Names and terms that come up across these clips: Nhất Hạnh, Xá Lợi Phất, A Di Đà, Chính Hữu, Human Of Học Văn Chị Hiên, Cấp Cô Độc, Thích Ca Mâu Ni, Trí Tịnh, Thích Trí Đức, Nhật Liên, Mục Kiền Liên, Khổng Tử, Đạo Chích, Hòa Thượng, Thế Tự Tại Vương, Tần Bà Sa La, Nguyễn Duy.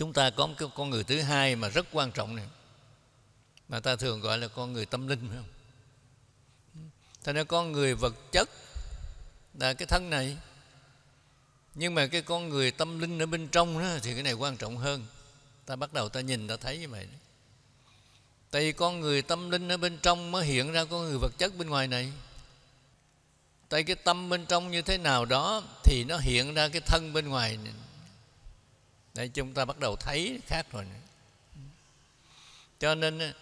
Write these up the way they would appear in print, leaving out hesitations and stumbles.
Chúng ta có một con người thứ hai mà rất quan trọng này, mà ta thường gọi là con người tâm linh, phải không? Thành ra con người vật chất là cái thân này, nhưng mà cái con người tâm linh ở bên trong đó, thì cái này quan trọng hơn. Ta bắt đầu ta nhìn ta thấy như vậy đó. Tại vì con người tâm linh ở bên trong mới hiện ra con người vật chất bên ngoài này. Tại cái tâm bên trong như thế nào đó thì nó hiện ra cái thân bên ngoài này. Để chúng ta bắt đầu thấy khác rồi nữa. Cho nên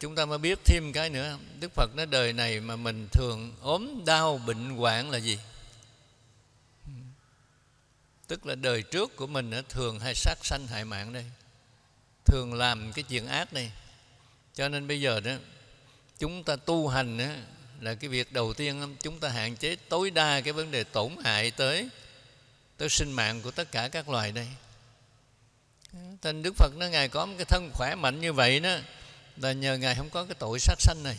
chúng ta mới biết thêm cái nữa. Đức Phật nói đời này mà mình thường ốm đau bệnh hoạn là gì? Tức là đời trước của mình thường hay sát sanh hại mạng đây, thường làm cái chuyện ác đây. Cho nên bây giờ đó, chúng ta tu hành đó, là cái việc đầu tiên chúng ta hạn chế tối đa cái vấn đề tổn hại tới sinh mạng của tất cả các loài đây. Thành Đức Phật nó Ngài có một cái thân khỏe mạnh như vậy đó là nhờ Ngài không có cái tội sát sanh này,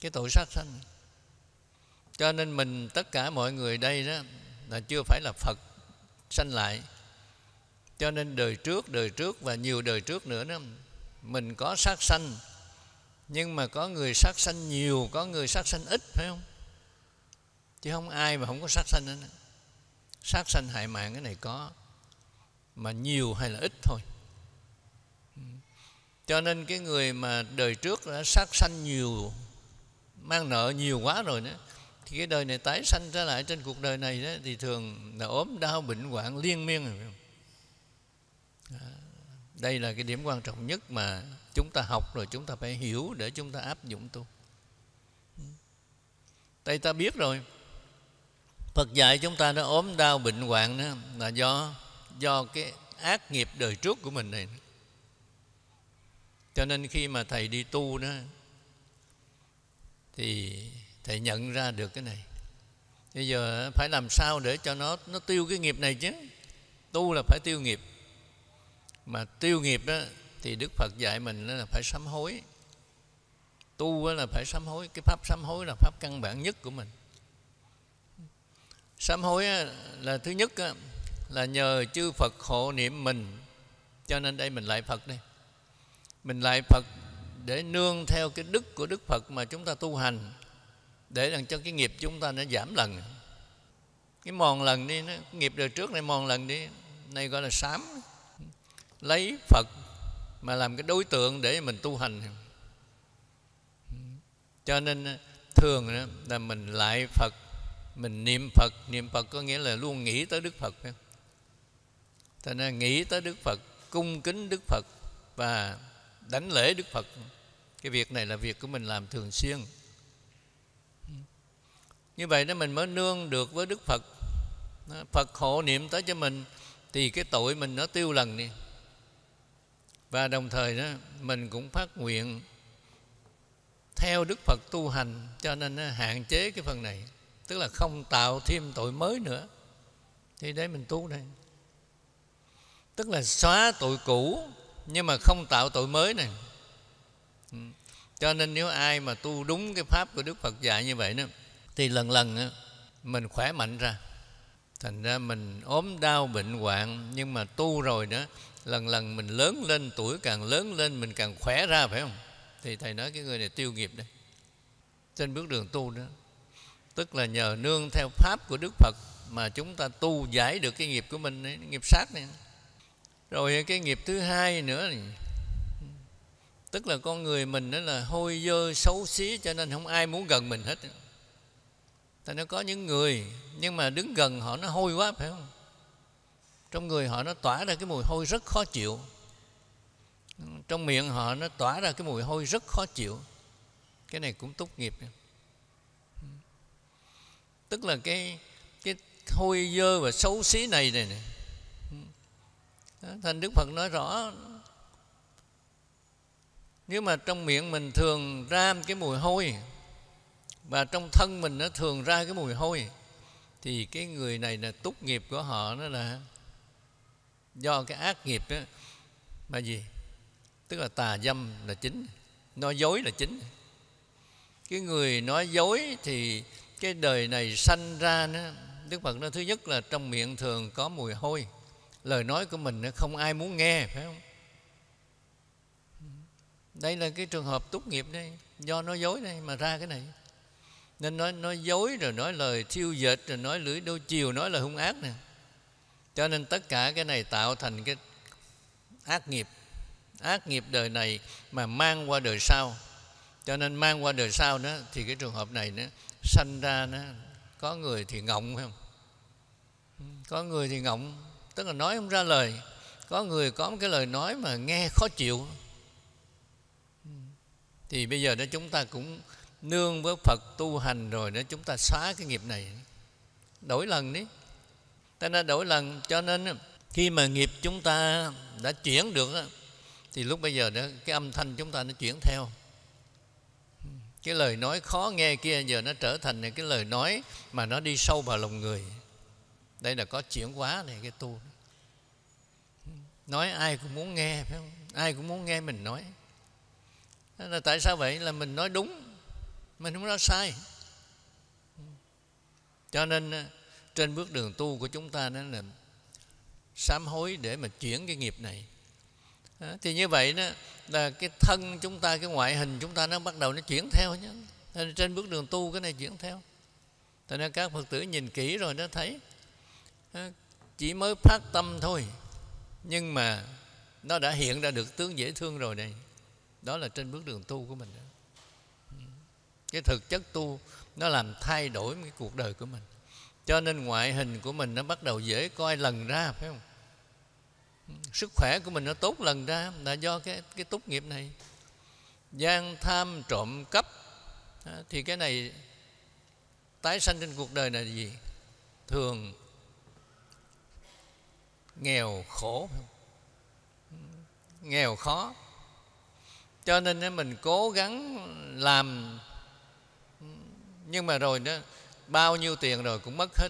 cái tội sát sanh. Cho nên mình tất cả mọi người đây đó là chưa phải là Phật sanh lại. Cho nên đời trước và nhiều đời trước nữa đó, mình có sát sanh, nhưng mà có người sát sanh nhiều, có người sát sanh ít, phải không? Chứ không ai mà không có sát sanh nữa. Sát sanh hại mạng cái này có, mà nhiều hay là ít thôi. Cho nên cái người mà đời trước đã sát sanh nhiều, mang nợ nhiều quá rồi đó, thì cái đời này tái sanh trở lại trên cuộc đời này đó, thì thường là ốm đau bệnh hoạn liên miên rồi. Đây là cái điểm quan trọng nhất mà chúng ta học rồi chúng ta phải hiểu để chúng ta áp dụng tu. Đây ta biết rồi, Phật dạy chúng ta đã ốm đau bệnh hoạn đó là do cái ác nghiệp đời trước của mình này. Cho nên khi mà thầy đi tu đó thì thầy nhận ra được cái này. Bây giờ phải làm sao để cho nó tiêu cái nghiệp này chứ. Tu là phải tiêu nghiệp. Mà tiêu nghiệp đó thì Đức Phật dạy mình là phải sám hối. Tu là phải sám hối. Cái pháp sám hối là pháp căn bản nhất của mình. Sám hối là thứ nhất là nhờ chư Phật hộ niệm mình. Cho nên đây mình lại Phật đây. Mình lại Phật để nương theo cái đức của Đức Phật mà chúng ta tu hành, để làm cho cái nghiệp chúng ta nó giảm lần. Cái mòn lần đi, nghiệp đời trước này mòn lần đi, này gọi là sám. Lấy Phật mà làm cái đối tượng để mình tu hành. Cho nên thường là mình lại Phật, mình niệm Phật. Niệm Phật có nghĩa là luôn nghĩ tới Đức Phật. Cho nên nghĩ tới Đức Phật, cung kính Đức Phật và đảnh lễ Đức Phật. Cái việc này là việc của mình làm thường xuyên. Như vậy đó mình mới nương được với Đức Phật. Phật hộ niệm tới cho mình thì cái tội mình nó tiêu lần đi. Và đồng thời đó mình cũng phát nguyện theo Đức Phật tu hành, cho nên hạn chế cái phần này, tức là không tạo thêm tội mới nữa. Thì đấy mình tu đây. Tức là xóa tội cũ nhưng mà không tạo tội mới này. Cho nên nếu ai mà tu đúng cái pháp của Đức Phật dạy như vậy đó, thì lần lần mình khỏe mạnh ra. Thành ra mình ốm đau bệnh hoạn, nhưng mà tu rồi đó, lần lần mình lớn lên, tuổi càng lớn lên mình càng khỏe ra, phải không? Thì thầy nói cái người này tiêu nghiệp đây. Trên bước đường tu đó, tức là nhờ nương theo pháp của Đức Phật mà chúng ta tu giải được cái nghiệp của mình ấy, nghiệp sát này. Rồi cái nghiệp thứ hai nữa này, tức là con người mình đó là hôi dơ xấu xí, cho nên không ai muốn gần mình hết. Tại nó có những người, nhưng mà đứng gần họ nó hôi quá, phải không? Trong người họ nó tỏa ra cái mùi hôi rất khó chịu. Trong miệng họ nó tỏa ra cái mùi hôi rất khó chịu. Cái này cũng túc nghiệp. Tức là cái hôi dơ và xấu xí này này. Thành Đức Phật nói rõ, nếu mà trong miệng mình thường ra cái mùi hôi, và trong thân mình nó thường ra cái mùi hôi, thì cái người này là túc nghiệp của họ, nó là do cái ác nghiệp đó, mà gì? Tức là tà dâm là chính, nói dối là chính. Cái người nói dối thì cái đời này sanh ra đó, Đức Phật nói thứ nhất là trong miệng thường có mùi hôi, lời nói của mình không ai muốn nghe, phải không? Đây là cái trường hợp tốt nghiệp đây, do nói dối đây mà ra cái này. Nên nói dối rồi nói lời thiêu dệt, rồi nói lưỡi đôi chiều, nói lời hung ác nè. Cho nên tất cả cái này tạo thành cái ác nghiệp đời này mà mang qua đời sau. Cho nên mang qua đời sau đó thì cái trường hợp này nó sanh ra nó có người thì ngọng, phải không? Có người thì ngọng, tức là nói không ra lời. Có người có một cái lời nói mà nghe khó chịu. Thì bây giờ đó chúng ta cũng nương với Phật tu hành rồi đó, chúng ta xóa cái nghiệp này, đổi lần đi. Ta nên đổi lần, cho nên khi mà nghiệp chúng ta đã chuyển được đó, thì lúc bây giờ đó cái âm thanh chúng ta nó chuyển theo. Cái lời nói khó nghe kia giờ nó trở thành cái lời nói mà nó đi sâu vào lòng người. Đây là có chuyển hóa này, cái tu. Nói ai cũng muốn nghe, phải không? Ai cũng muốn nghe mình nói. Đó là tại sao vậy? Là mình nói đúng, mình không nói sai. Cho nên trên bước đường tu của chúng ta đó là sám hối để mà chuyển cái nghiệp này. Đó, thì như vậy đó là cái thân chúng ta, cái ngoại hình chúng ta nó bắt đầu nó chuyển theo nhé. Nên trên bước đường tu cái này chuyển theo. Thế nên các Phật tử nhìn kỹ rồi nó thấy chỉ mới phát tâm thôi, nhưng mà nó đã hiện ra được tướng dễ thương rồi này. Đó là trên bước đường tu của mình đó. Cái thực chất tu nó làm thay đổi cái cuộc đời của mình. Cho nên ngoại hình của mình nó bắt đầu dễ coi lần ra, phải không? Sức khỏe của mình nó tốt lần ra là do cái túc nghiệp này. Gian tham trộm cắp thì cái này tái sanh trên cuộc đời là gì? Thường nghèo khổ, nghèo khó. Cho nên mình cố gắng làm, nhưng mà rồi đó bao nhiêu tiền rồi cũng mất hết.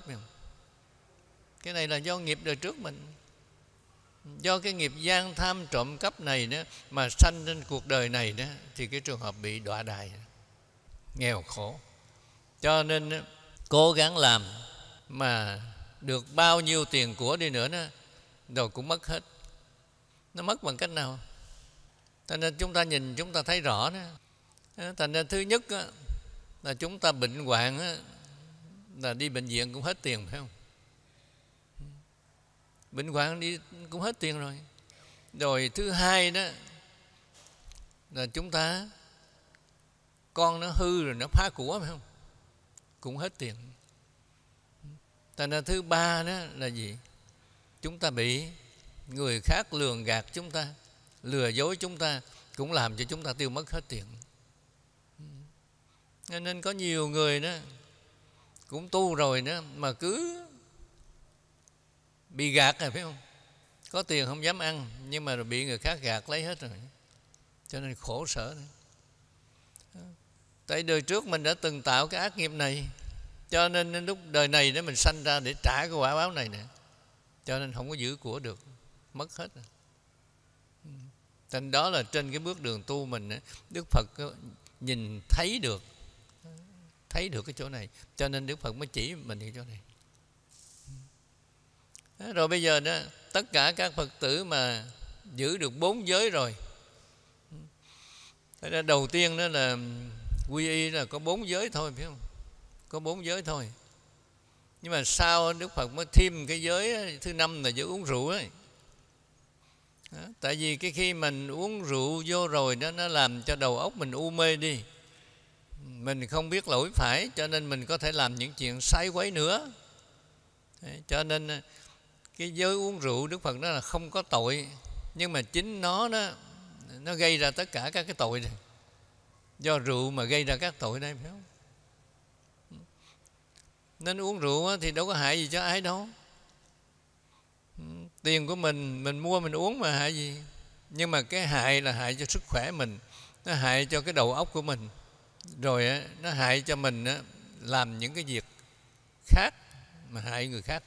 Cái này là do nghiệp đời trước mình, do cái nghiệp gian tham trộm cắp này đó mà sanh lên cuộc đời này đó, thì cái trường hợp bị đọa đày, nghèo khổ. Cho nên đó, cố gắng làm mà được bao nhiêu tiền của đi nữa đó, rồi cũng mất hết. Nó mất bằng cách nào? Cho nên chúng ta nhìn chúng ta thấy rõ đó. Thành ra thứ nhất đó, là chúng ta bệnh hoạn đó, là đi bệnh viện cũng hết tiền, phải không? Bệnh hoạn đi cũng hết tiền rồi. Rồi thứ hai đó là chúng ta con nó hư rồi nó phá của, phải không? Cũng hết tiền. Thành ra thứ ba đó là gì? Chúng ta bị người khác lường gạt chúng ta, lừa dối chúng ta, cũng làm cho chúng ta tiêu mất hết tiền. Nên có nhiều người đó cũng tu rồi đó mà cứ bị gạt rồi, phải không? Có tiền không dám ăn, nhưng mà rồi bị người khác gạt lấy hết rồi, cho nên khổ sở nữa. Tại đời trước mình đã từng tạo cái ác nghiệp này, cho nên lúc đời này đó mình sanh ra để trả cái quả báo này nè, cho nên không có giữ của được, mất hết rồi. Thành đó là trên cái bước đường tu mình đó, Đức Phật nhìn thấy được cái chỗ này, cho nên Đức Phật mới chỉ mình cái chỗ này. Rồi bây giờ đó, tất cả các Phật tử mà giữ được 4 giới rồi. Đầu tiên đó là quy y là có 4 giới thôi, phải không? Có 4 giới thôi. Nhưng mà sau Đức Phật mới thêm cái giới thứ 5 là giới uống rượu ấy. Đó, tại vì cái khi mình uống rượu vô rồi đó, nó làm cho đầu óc mình u mê đi. Mình không biết lỗi phải, cho nên mình có thể làm những chuyện sai quấy nữa. Đấy, cho nên cái giới uống rượu Đức Phật đó là không có tội, nhưng mà chính nó gây ra tất cả các cái tội này. Do rượu mà gây ra các tội đây, phải không? Nên uống rượu thì đâu có hại gì cho ai đâu. Tiền của mình mua mình uống mà hại gì? Nhưng mà cái hại là hại cho sức khỏe mình, nó hại cho cái đầu óc của mình, rồi nó hại cho mình làm những cái việc khác mà hại người khác.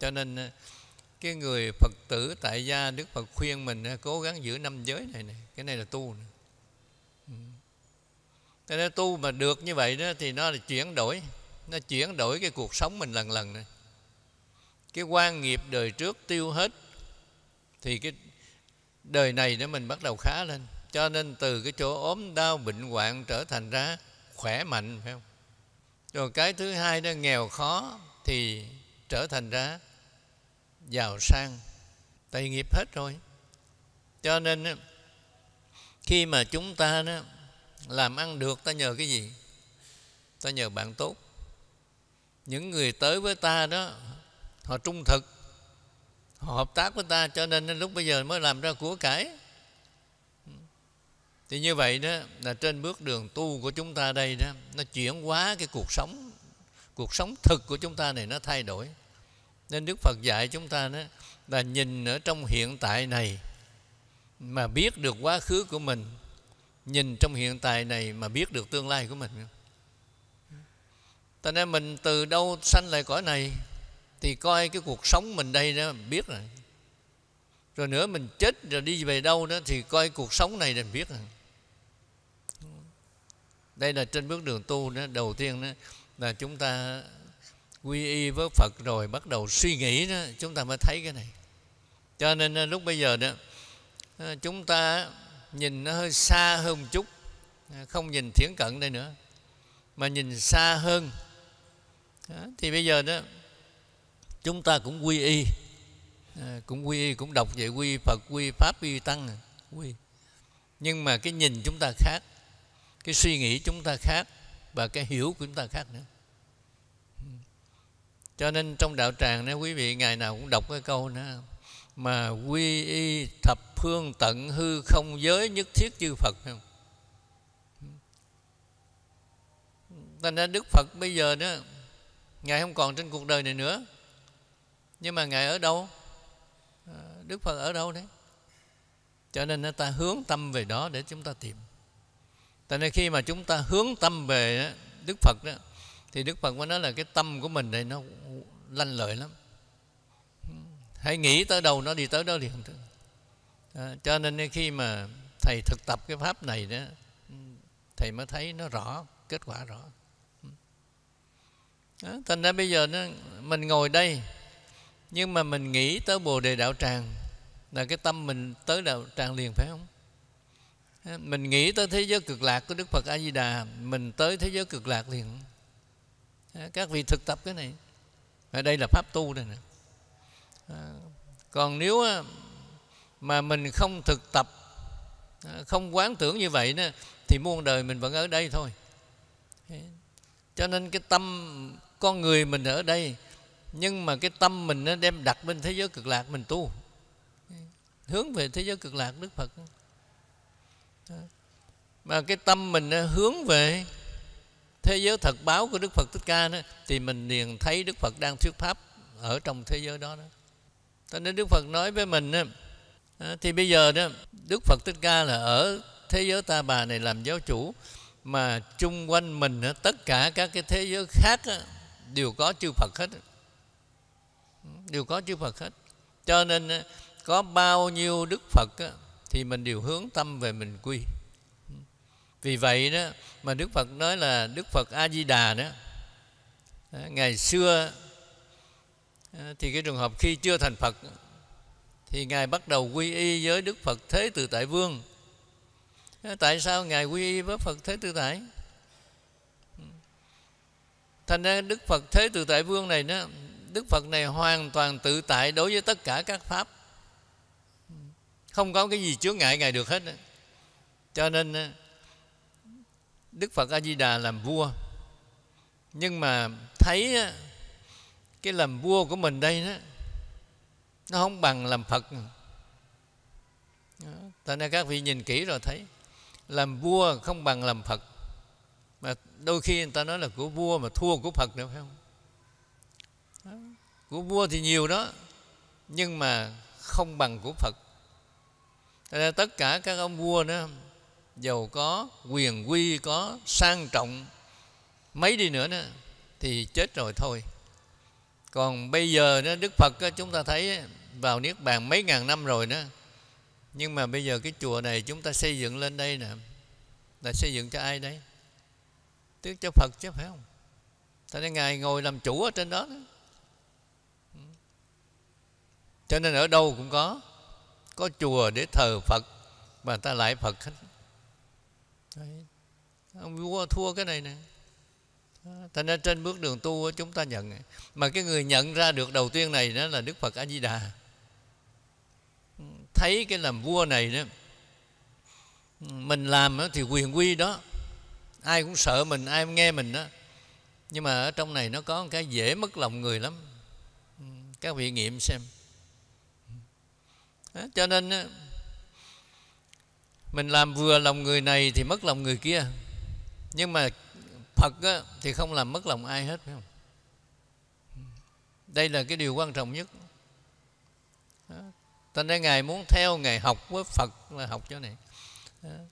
Cho nên cái người Phật tử tại gia, Đức Phật khuyên mình cố gắng giữ 5 giới này. Cái này là tu này. Thế nên tu mà được như vậy đó thì nó là chuyển đổi, nó chuyển đổi cái cuộc sống mình lần lần này. cái quan nghiệp đời trước tiêu hết, thì cái đời này để mình bắt đầu khá lên. Cho nên từ cái chỗ ốm đau bệnh hoạn trở thành ra khỏe mạnh, phải không? Rồi cái thứ hai đó, nghèo khó thì trở thành ra giàu sang, tại nghiệp hết rồi. Cho nên khi mà chúng ta đó làm ăn được, ta nhờ cái gì? Ta nhờ bạn tốt. Những người tới với ta đó, họ trung thực, họ hợp tác với ta, cho nên lúc bây giờ mới làm ra của cải. Thì như vậy đó là trên bước đường tu của chúng ta đây đó, nó chuyển hóa cái cuộc sống thực của chúng ta này, nó thay đổi. Nên Đức Phật dạy chúng ta đó là nhìn ở trong hiện tại này mà biết được quá khứ của mình, nhìn trong hiện tại này mà biết được tương lai của mình. Tại nên mình từ đâu sanh lại cõi này thì coi cái cuộc sống mình đây đó biết rồi. Rồi nữa mình chết rồi đi về đâu đó thì coi cuộc sống này mình biết rồi. Đây là trên bước đường tu đó, đầu tiên đó là chúng ta quy y với Phật rồi bắt đầu suy nghĩ đó, chúng ta mới thấy cái này. Cho nên lúc bây giờ đó chúng ta nhìn nó hơi xa hơn một chút, không nhìn thiển cận đây nữa mà nhìn xa hơn đó. Thì bây giờ đó chúng ta cũng quy y, cũng đọc về quy Phật, quy Pháp, quy Tăng, quy. Nhưng mà cái nhìn chúng ta khác, cái suy nghĩ chúng ta khác, và cái hiểu của chúng ta khác nữa. Cho nên trong đạo tràng đó, quý vị ngày nào cũng đọc cái câu đó mà quy y thập phương tận hư không giới, nhất thiết chư Phật. Không? Thành ra Đức Phật bây giờ đó, Ngài không còn trên cuộc đời này nữa, nhưng mà Ngài ở đâu? Đức Phật ở đâu đấy? Cho nên ta hướng tâm về đó để chúng ta tìm. Tại nên khi mà chúng ta hướng tâm về Đức Phật đó, thì Đức Phật mới nói là cái tâm của mình này nó lanh lợi lắm. Hãy nghĩ tới đâu nó đi tới đó liền. Cho nên khi mà thầy thực tập cái pháp này đó, thầy mới thấy nó rõ, kết quả rõ. Thành ra bây giờ nó, mình ngồi đây, nhưng mà mình nghĩ tới Bồ Đề Đạo Tràng là cái tâm mình tới Đạo Tràng liền, phải không? Mình nghĩ tới thế giới cực lạc của Đức Phật A Di Đà, mình tới thế giới cực lạc liền. Các vị thực tập cái này, ở đây là pháp tu đây nè. Còn nếu mà mình không thực tập, không quán tưởng như vậy nữa, thì muôn đời mình vẫn ở đây thôi. Cho nên cái tâm con người mình ở đây, nhưng mà cái tâm mình nó đem đặt bên thế giới cực lạc mình tu, hướng về thế giới cực lạc Đức Phật. Mà cái tâm mình hướng về thế giới thật báo của Đức Phật Thích Ca đó, thì mình liền thấy Đức Phật đang thuyết pháp ở trong thế giới đó. Cho nên Đức Phật nói với mình đó, thì bây giờ đó Đức Phật Thích Ca là ở thế giới Ta Bà này làm giáo chủ, mà chung quanh mình tất cả các cái thế giới khác đó, đều có chư Phật hết. Cho nên có bao nhiêu Đức Phật thì mình đều hướng tâm về mình quy. Vì vậy đó mà Đức Phật nói là Đức Phật A Di Đà đó, ngày xưa thì cái trường hợp khi chưa thành Phật thì Ngài bắt đầu quy y với Đức Phật Thế Tự Tại Vương. Tại sao Ngài quy y với Phật Thế Tự Tại? Thành ra Đức Phật Thế Tự Tại Vương này đó, Đức Phật này hoàn toàn tự tại đối với tất cả các pháp, không có cái gì chướng ngại Ngài được hết. Cho nên Đức Phật A Di Đà làm vua, nhưng mà thấy cái làm vua của mình đây đó, nó không bằng làm Phật. Tại nên các vị nhìn kỹ rồi thấy làm vua không bằng làm Phật, mà đôi khi người ta nói là của vua mà thua của Phật nữa, phải không? Của vua thì nhiều đó, nhưng mà không bằng của Phật. Tại nên tất cả các ông vua đó, dầu có quyền quy, có sang trọng mấy đi nữa đó, thì chết rồi thôi. Còn bây giờ đó, Đức Phật đó, chúng ta thấy vào Niết Bàn mấy ngàn năm rồi đó, nhưng mà bây giờ cái chùa này chúng ta xây dựng lên đây nè, là xây dựng cho ai đấy? Tức cho Phật chứ, phải không? Tại nên Ngài ngồi làm chủ ở trên đó. Cho nên ở đâu cũng có chùa để thờ Phật mà ta lại Phật hết. Đấy. Ông vua thua cái này nè. Thành ra trên bước đường tu chúng ta nhận. Mà cái người nhận ra được đầu tiên này đó là Đức Phật A-di-đà. Thấy cái làm vua này đó, mình làm thì quyền quy đó, ai cũng sợ mình, ai cũng nghe mình đó. Nhưng mà ở trong này nó có một cái dễ mất lòng người lắm. Các vị nghiệm xem. Cho nên mình làm vừa lòng người này thì mất lòng người kia. Nhưng mà Phật thì không làm mất lòng ai hết, phải không? Đây là cái điều quan trọng nhất. Thành ra Ngài muốn theo, Ngài học với Phật là học chỗ này.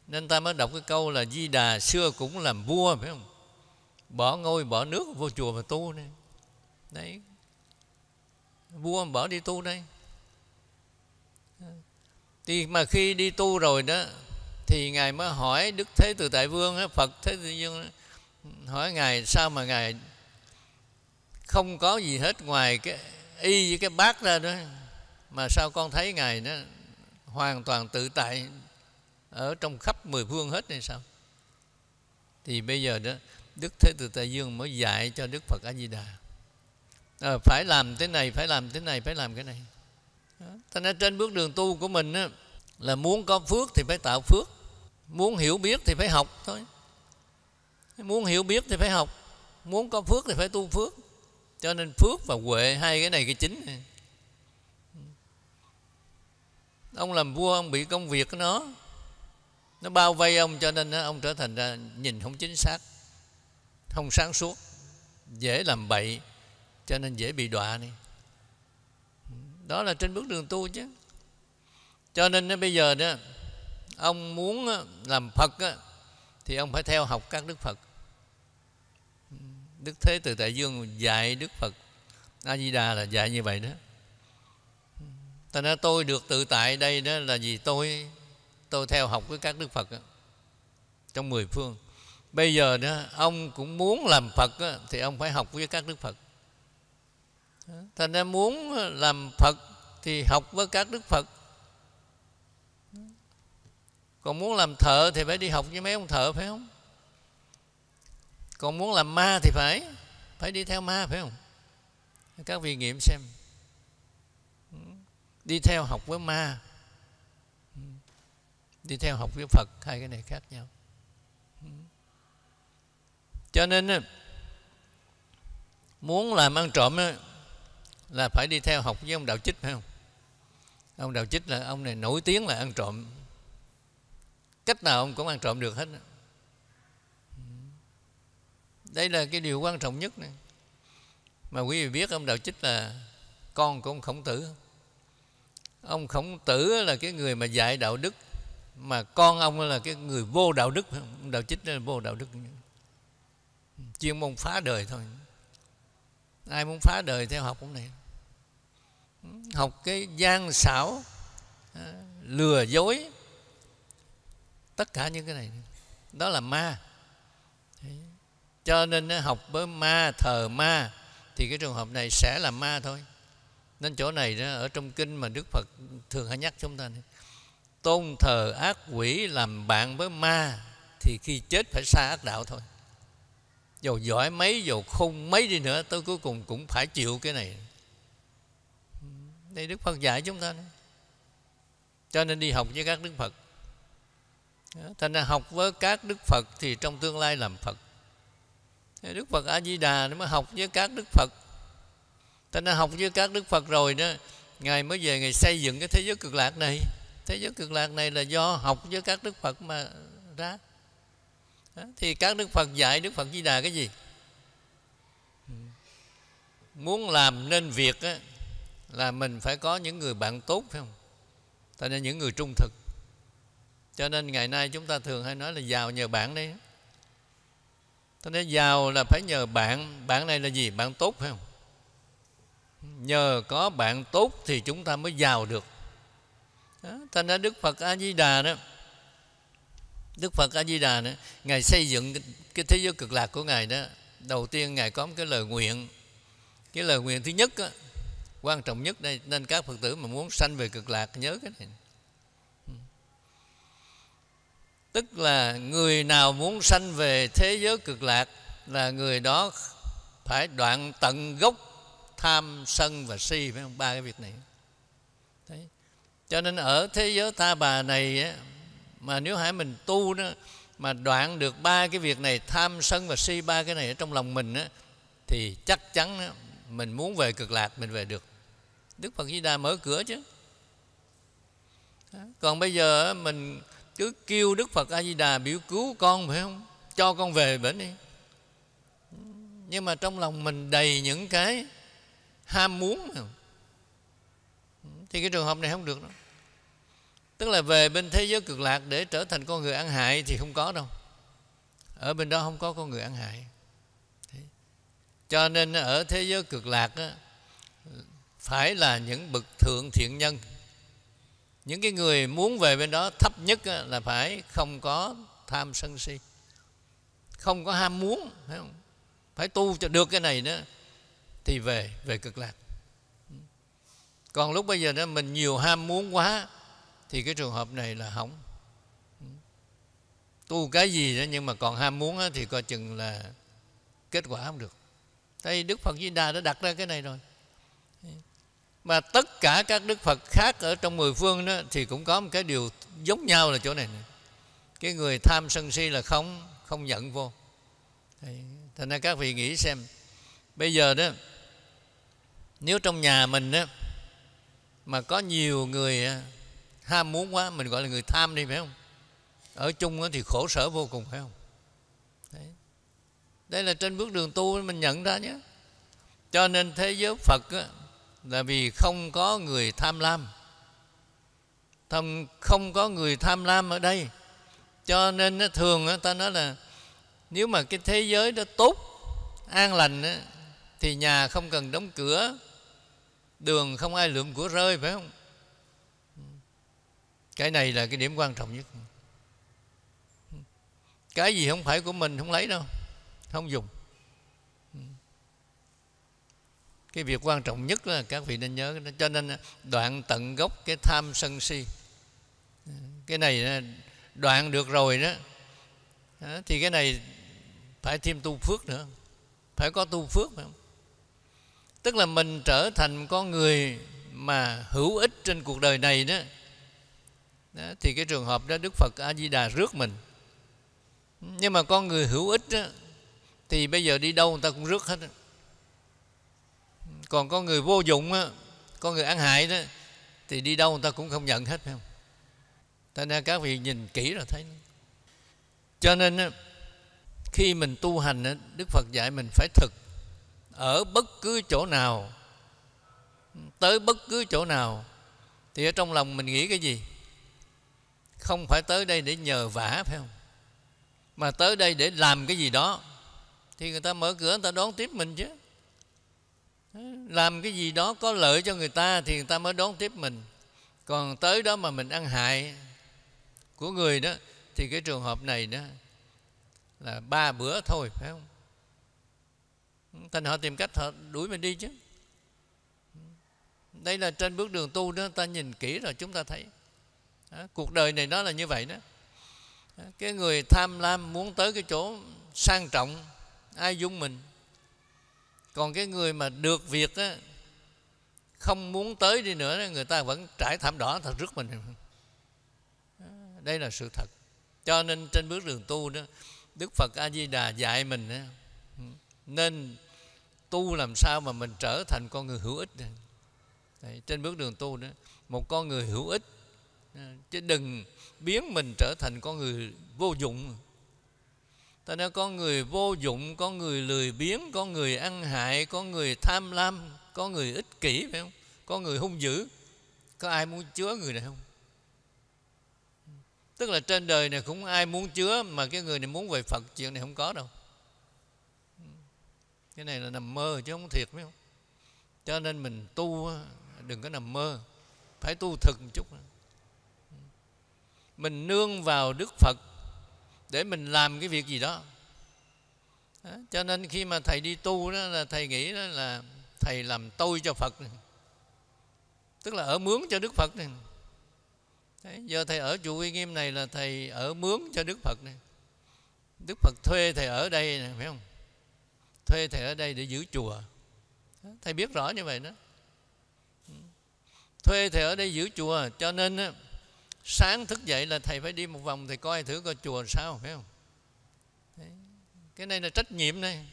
Nên ta mới đọc cái câu là Di Đà xưa cũng làm vua, phải không? Bỏ ngôi, bỏ nước, vô chùa mà tu này. Đấy. Vua bỏ đi tu đây. Thì mà khi đi tu rồi đó, thì Ngài mới hỏi Đức Thế Tự Tại Vương, Phật Thế Tự Vương, hỏi Ngài sao mà Ngài không có gì hết ngoài cái y với cái bát ra đó, mà sao con thấy Ngài nó hoàn toàn tự tại ở trong khắp mười phương hết hay sao? Thì bây giờ đó Đức Thế Tự Tại Vương mới dạy cho Đức Phật A-di-đà phải làm thế này, phải làm thế này, phải làm cái này. Thành ra trên bước đường tu của mình đó, là muốn có phước thì phải tạo phước, muốn hiểu biết thì phải học thôi. Muốn hiểu biết thì phải học, muốn có phước thì phải tu phước. Cho nên phước và huệ, hai cái này cái chính này. Ông làm vua, ông bị công việc của nó bao vây ông, cho nên ông trở thành ra nhìn không chính xác, không sáng suốt, dễ làm bậy, cho nên dễ bị đọa này. Đó là trên bước đường tu chứ. Cho nên bây giờ đó, ông muốn làm Phật thì ông phải theo học các Đức Phật. Đức Thế Tự Tại Vương dạy Đức Phật A-di-đà là dạy như vậy đó. Ta nói tôi được tự tại đây đó là vì tôi theo học với các Đức Phật trong mười phương. Bây giờ đó ông cũng muốn làm Phật thì ông phải học với các Đức Phật. Thành ra muốn làm Phật thì học với các Đức Phật. Còn muốn làm thợ thì phải đi học với mấy ông thợ, phải không? Còn muốn làm ma thì phải đi theo ma, phải không? Các vị nghiệm xem. Đi theo học với ma, đi theo học với Phật, hai cái này khác nhau. Cho nên muốn làm ăn trộm là phải đi theo học với ông Đạo Chích, phải không? Ông Đạo Chích là ông này nổi tiếng là ăn trộm, cách nào ông cũng ăn trộm được hết. Đây là cái điều quan trọng nhất này. Mà quý vị biết ông Đạo Chích là con của ông Khổng Tử. Ông Khổng Tử là cái người mà dạy đạo đức, mà con ông là cái người vô đạo đức. Ông Đạo Chích là vô đạo đức, chuyên môn phá đời thôi. Ai muốn phá đời theo học ông này. Học cái gian xảo, lừa dối, tất cả những cái này. Đó là ma. Cho nên học với ma, thờ ma, thì cái trường hợp này sẽ là ma thôi. Nên chỗ này đó, ở trong kinh mà Đức Phật thường hay nhắc chúng ta này, tôn thờ ác quỷ, làm bạn với ma, thì khi chết phải xa ác đạo thôi. Dù giỏi mấy, dù khôn mấy đi nữa, tới cuối cùng cũng phải chịu cái này. Đây Đức Phật dạy chúng ta này. Cho nên đi học với các Đức Phật. Thành ra học với các Đức Phật thì trong tương lai làm Phật. Đức Phật A-di-đà nó mới học với các Đức Phật. Thành ra học với các Đức Phật rồi đó, Ngài mới về Ngài xây dựng cái thế giới cực lạc này. Thế giới cực lạc này là do học với các Đức Phật mà ra. Thì các Đức Phật dạy Đức Phật Di Đà cái gì? Muốn làm nên việc đó, là mình phải có những người bạn tốt, phải không? Thành ra những người trung thực. Cho nên ngày nay chúng ta thường hay nói là giàu nhờ bạn đấy. Thế nên giàu là phải nhờ bạn. Bạn này là gì? Bạn tốt, phải không? Nhờ có bạn tốt thì chúng ta mới giàu được. Thế nên Đức Phật A-di-đà đó, Ngài xây dựng cái thế giới cực lạc của Ngài đó. Đầu tiên Ngài có một cái lời nguyện. Cái lời nguyện thứ nhất đó, quan trọng nhất đây. Nên các Phật tử mà muốn sanh về cực lạc nhớ cái này. Tức là người nào muốn sanh về thế giới cực lạc là người đó phải đoạn tận gốc tham, sân và si, phải không? Ba cái việc này. Đấy. Cho nên ở thế giới Ta Bà này á, mà nếu hãy mình tu đó, mà đoạn được ba cái việc này, tham, sân và si, ba cái này ở trong lòng mình á, thì chắc chắn á, mình muốn về cực lạc mình về được. Đức Phật Di Đà mở cửa chứ. Còn bây giờ mình cứ kêu Đức Phật A Di Đà biểu cứu con, phải không? Cho con về bển đi. Nhưng mà trong lòng mình đầy những cái ham muốn thì cái trường hợp này không được đâu. Tức là về bên thế giới cực lạc để trở thành con người ăn hại thì không có đâu. Ở bên đó không có con người ăn hại. Thế. Cho nên ở thế giới cực lạc á, phải là những bậc thượng thiện nhân. Những cái người muốn về bên đó thấp nhất á, là phải không có tham sân si, không có ham muốn, phải không? Phải tu cho được cái này nữa thì về cực lạc. Còn lúc bây giờ đó mình nhiều ham muốn quá thì cái trường hợp này là hỏng. Tu cái gì đó nhưng mà còn ham muốn đó, thì coi chừng là kết quả không được. Tại Đức Phật Di Đà đã đặt ra cái này rồi. Mà tất cả các Đức Phật khác ở trong mười phương đó thì cũng có một cái điều giống nhau là chỗ này này. Cái người tham sân si là không nhận vô. Thành ra các vị nghĩ xem, bây giờ đó nếu trong nhà mình đó mà có nhiều người ham muốn quá, mình gọi là người tham đi, phải không? Ở chung đó thì khổ sở vô cùng, phải không? Đấy. Đây là trên bước đường tu mình nhận ra nhé. Cho nên thế giới Phật đó, là vì không có người tham lam, không có người tham lam ở đây. Cho nên nó thường đó, ta nói là nếu mà cái thế giới đó tốt, an lành đó, thì nhà không cần đóng cửa, đường không ai lượm của rơi, phải không? Cái này là cái điểm quan trọng nhất. Cái gì không phải của mình không lấy đâu, không dùng. Cái việc quan trọng nhất là các vị nên nhớ. Cho nên đoạn tận gốc cái tham sân si. Cái này đoạn được rồi đó, thì cái này phải thêm tu phước nữa. Phải có tu phước, phải không? Tức là mình trở thành con người mà hữu ích trên cuộc đời này đó. Đó, thì cái trường hợp đó Đức Phật A Di Đà rước mình. Nhưng mà con người hữu ích đó, thì bây giờ đi đâu người ta cũng rước hết đó. Còn con người vô dụng đó, con người ăn hại đó, thì đi đâu người ta cũng không nhận hết, phải không? Thế nên các vị nhìn kỹ rồi thấy. Cho nên đó, khi mình tu hành đó, Đức Phật dạy mình phải thực. Ở bất cứ chỗ nào, tới bất cứ chỗ nào, thì ở trong lòng mình nghĩ cái gì? Không phải tới đây để nhờ vả, phải không? Mà tới đây để làm cái gì đó thì người ta mở cửa, người ta đón tiếp mình chứ. Làm cái gì đó có lợi cho người ta thì người ta mới đón tiếp mình. Còn tới đó mà mình ăn hại của người đó thì cái trường hợp này đó là ba bữa thôi, phải không? Thành họ tìm cách họ đuổi mình đi chứ. Đây là trên bước đường tu đó, ta nhìn kỹ rồi chúng ta thấy. Đó, cuộc đời này nó là như vậy đó. Đó, cái người tham lam muốn tới cái chỗ sang trọng, ai dung mình. Còn cái người mà được việc đó, không muốn tới đi nữa đó, người ta vẫn trải thảm đỏ, thật rước mình. Đó, đây là sự thật. Cho nên trên bước đường tu đó, Đức Phật A Di Đà dạy mình đó, nên tu làm sao mà mình trở thành con người hữu ích. Đấy, trên bước đường tu đó, một con người hữu ích, chứ đừng biến mình trở thành con người vô dụng. Ta nói con người vô dụng, con người lười biếng, con người ăn hại, con người tham lam, con người ích kỷ, phải không? Con người hung dữ, có ai muốn chứa người này không? Tức là trên đời này cũng ai muốn chứa, mà cái người này muốn về Phật, chuyện này không có đâu. Cái này là nằm mơ chứ không thiệt, phải không? Cho nên mình tu đừng có nằm mơ, phải tu thực một chút. Mình nương vào Đức Phật để mình làm cái việc gì đó. Đó. Cho nên khi mà thầy đi tu đó là thầy nghĩ đó là thầy làm tôi cho Phật. tức là ở mướn cho Đức Phật này. Đấy, giờ thầy ở chùa Uy Nghiêm này là thầy ở mướn cho Đức Phật này. Đức Phật thuê thầy ở đây này, phải không? Thuê thầy ở đây để giữ chùa. Thầy biết rõ như vậy đó. Thuê thầy ở đây giữ chùa, cho nên á, sáng thức dậy là thầy phải đi một vòng, thầy coi thử coi chùa sao, phải không? Đấy. Cái này là trách nhiệm này.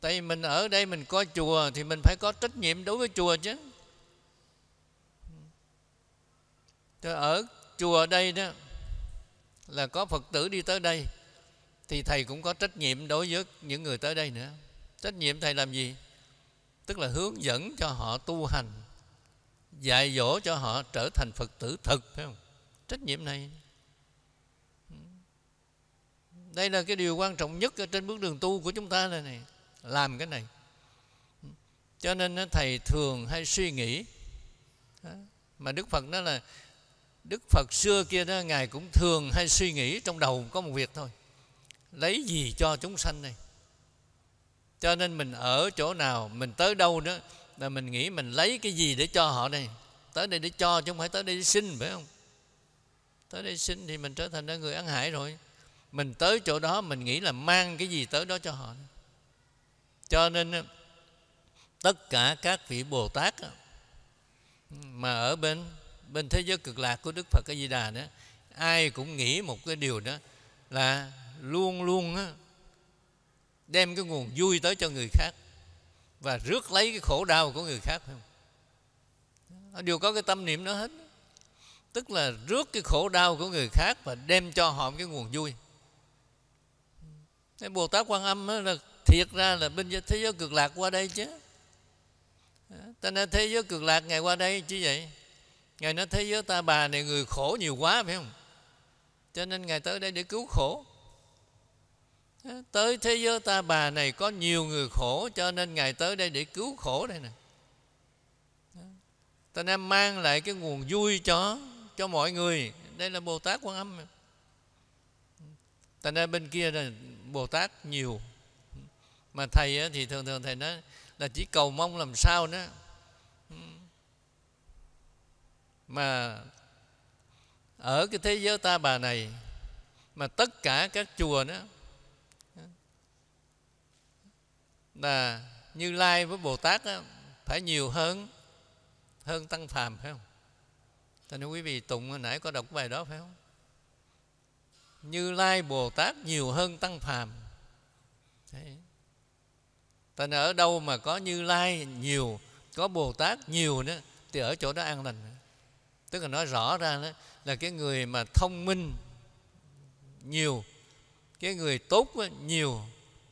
Tại vì mình ở đây mình coi chùa thì mình phải có trách nhiệm đối với chùa chứ. Ở chùa đây đó là có Phật tử đi tới đây thì thầy cũng có trách nhiệm đối với những người tới đây nữa. Trách nhiệm thầy làm gì? Tức là hướng dẫn cho họ tu hành, dạy dỗ cho họ trở thành Phật tử thực, phải không? Trách nhiệm này, đây là cái điều quan trọng nhất ở trên bước đường tu của chúng ta đây này, làm cái này. Cho nên thầy thường hay suy nghĩ, mà Đức Phật đó là Đức Phật xưa kia đó, ngài cũng thường hay suy nghĩ, trong đầu có một việc thôi, lấy gì cho chúng sanh này. Cho nên mình ở chỗ nào, mình tới đâu đó là mình nghĩ mình lấy cái gì để cho họ đây. Tới đây để cho chứ không phải tới đây để xin, phải không? Tới đây xin thì mình trở thành ra người ăn hại rồi. Mình tới chỗ đó mình nghĩ là mang cái gì tới đó cho họ. Cho nên tất cả các vị Bồ Tát mà ở bên thế giới cực lạc của Đức Phật A Di Đà đó, ai cũng nghĩ một cái điều đó là luôn luôn đem cái nguồn vui tới cho người khác và rước lấy cái khổ đau của người khác, không? Họ đều có cái tâm niệm đó hết, tức là rước cái khổ đau của người khác và đem cho họ cái nguồn vui. Cái Bồ Tát Quan Âm là thiệt ra là bên thế giới cực lạc qua đây chứ. Ta nói thế giới cực lạc ngày qua đây chứ vậy. Ngài nói thế giới ta bà này người khổ nhiều quá, phải không? Cho nên Ngài tới đây để cứu khổ. Tới thế giới ta bà này có nhiều người khổ, cho nên Ngài tới đây để cứu khổ đây nè. Ta nên mang lại cái nguồn vui cho mọi người. Đây là Bồ Tát Quan Âm. Ta nên bên kia là Bồ Tát nhiều, mà thầy thì thường thường thầy nói là chỉ cầu mong làm sao đó mà ở cái thế giới ta bà này, mà tất cả các chùa đó là Như Lai với Bồ Tát đó, phải nhiều hơn tăng phàm, phải không? Cho nên quý vị tụng hồi nãy có đọc bài đó, phải không? Như Lai Bồ Tát nhiều hơn tăng phàm. Đấy. Tại nên ở đâu mà có Như Lai nhiều, có Bồ Tát nhiều nữa thì ở chỗ đó an lành. Tức là nói rõ ra đó, là cái người mà thông minh nhiều, cái người tốt nhiều,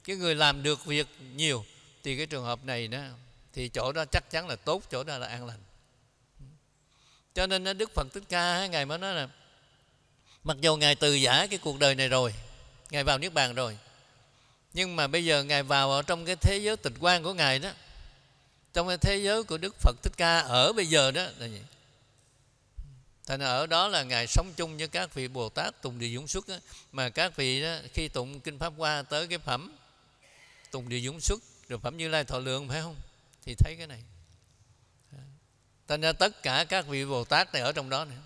cái người làm được việc nhiều, thì cái trường hợp này đó, thì chỗ đó chắc chắn là tốt, chỗ đó là an lành. Cho nên Đức Phật Thích Ca Ngài mới nói là mặc dù Ngài từ giã cái cuộc đời này rồi, Ngài vào Niết Bàn rồi, nhưng mà bây giờ Ngài vào ở trong cái thế giới tịch quan của Ngài đó, trong cái thế giới của Đức Phật Thích Ca ở bây giờ đó là gì? Thành ở đó là Ngài sống chung với các vị Bồ Tát tùng địa dũng xuất đó, mà các vị đó, khi tụng Kinh Pháp Hoa tới cái phẩm tùng địa dũng xuất rồi phẩm Như Lai thọ lượng, phải không? Thì thấy cái này. Thành ra tất cả các vị Bồ Tát này ở trong đó này.